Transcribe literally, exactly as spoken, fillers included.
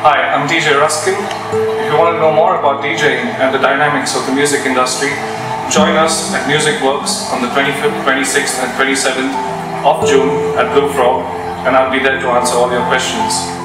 Hi, I'm D J Ruskin. If you want to know more about DJing and the dynamics of the music industry, join us at Music Works on the twenty-fifth, twenty-sixth and twenty-seventh of June at Blue Frog, and I'll be there to answer all your questions.